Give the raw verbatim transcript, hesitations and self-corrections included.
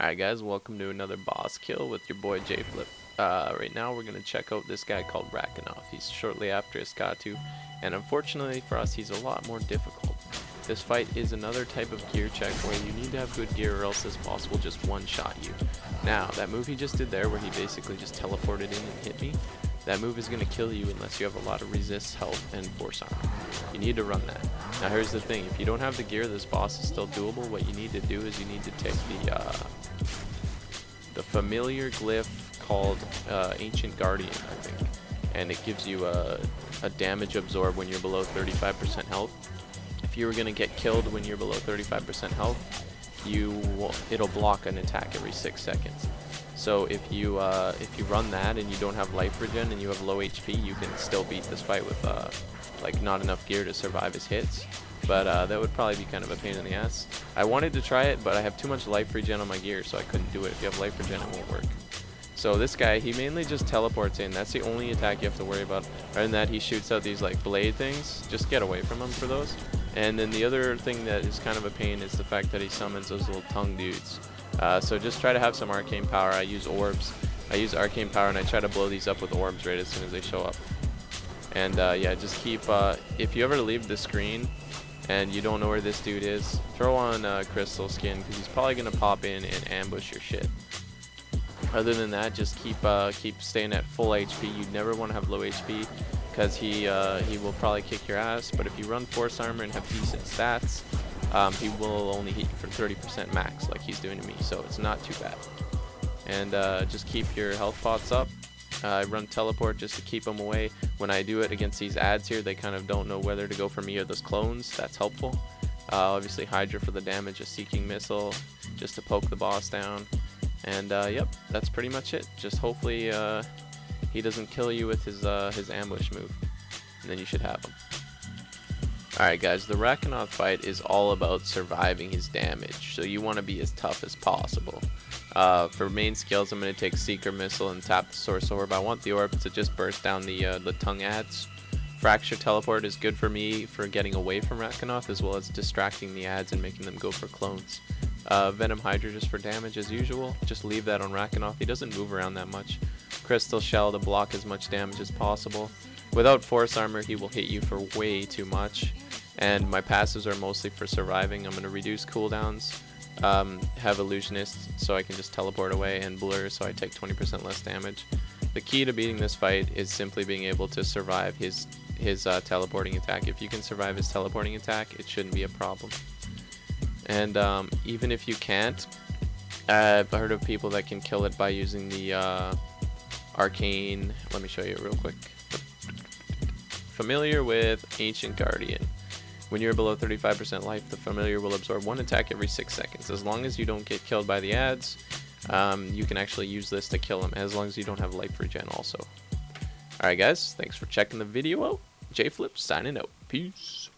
Alright guys, welcome to another boss kill with your boy JFlip. Uh, right now we're going to check out this guy called Rakanoth. He's shortly after Eskatu, and unfortunately for us he's a lot more difficult. This fight is another type of gear check where you need to have good gear or else this boss will just one-shot you. Now, that move he just did there where he basically just teleported in and hit me, that move is going to kill you unless you have a lot of resist, health, and force armor. You need to run that. Now here's the thing, if you don't have the gear, this boss is still doable. What you need to do is you need to take the uh, the familiar glyph called uh, Ancient Guardian, I think, and it gives you a, a damage absorb when you're below thirty-five percent health. If you were going to get killed when you're below thirty-five percent health, you will, it'll block an attack every six seconds. So if you uh, if you run that and you don't have life regen and you have low H P, you can still beat this fight with uh, like not enough gear to survive his hits. But uh, that would probably be kind of a pain in the ass. I wanted to try it, but I have too much life regen on my gear, so I couldn't do it. If you have life regen, it won't work. So this guy, he mainly just teleports in. That's the only attack you have to worry about. Other than that, he shoots out these like blade things. Just get away from him for those. And then the other thing that is kind of a pain is the fact that he summons those little tongue dudes. Uh, so just try to have some arcane power. I use orbs. I use arcane power and I try to blow these up with orbs right as soon as they show up. And uh, yeah, just keep, uh, if you ever leave the screen and you don't know where this dude is, throw on uh, Crystal Skin because he's probably going to pop in and ambush your shit. Other than that, just keep uh, keep staying at full H P. You never want to have low H P because he uh, he will probably kick your ass. But if you run Force Armor and have decent stats, um, he will only hit you for thirty percent max like he's doing to me. So it's not too bad. And uh, just keep your health pots up. Uh, I run teleport just to keep them away. When I do it against these ads here, they kind of don't know whether to go for me or those clones. That's helpful. Uh, obviously Hydra for the damage, a seeking missile just to poke the boss down. And uh, yep, that's pretty much it. Just hopefully uh, he doesn't kill you with his uh, his ambush move, and then you should have him. Alright guys, the Rakanoth fight is all about surviving his damage, so you want to be as tough as possible. Uh, for main skills, I'm going to take Seeker Missile and tap the Source Orb. I want the Orb to just burst down the, uh, the tongue ads. Fracture Teleport is good for me for getting away from Rakanoth, as well as distracting the ads and making them go for clones. Uh, Venom Hydra just for damage as usual. Just leave that on Rakanoth. He doesn't move around that much. Crystal Shell to block as much damage as possible. Without Force Armor, he will hit you for way too much. And my passives are mostly for surviving. I'm going to reduce cooldowns, um, have Illusionist so I can just teleport away, and Blur so I take twenty percent less damage. The key to beating this fight is simply being able to survive his, his uh, teleporting attack. If you can survive his teleporting attack, it shouldn't be a problem. And um, even if you can't, I've heard of people that can kill it by using the uh, arcane. Let me show you real quick. Familiar with Ancient Guardian. When you're below thirty-five percent life, the familiar will absorb one attack every six seconds. As long as you don't get killed by the adds, um, you can actually use this to kill them, as long as you don't have life regen also. Alright guys, thanks for checking the video out. JFlip signing out. Peace.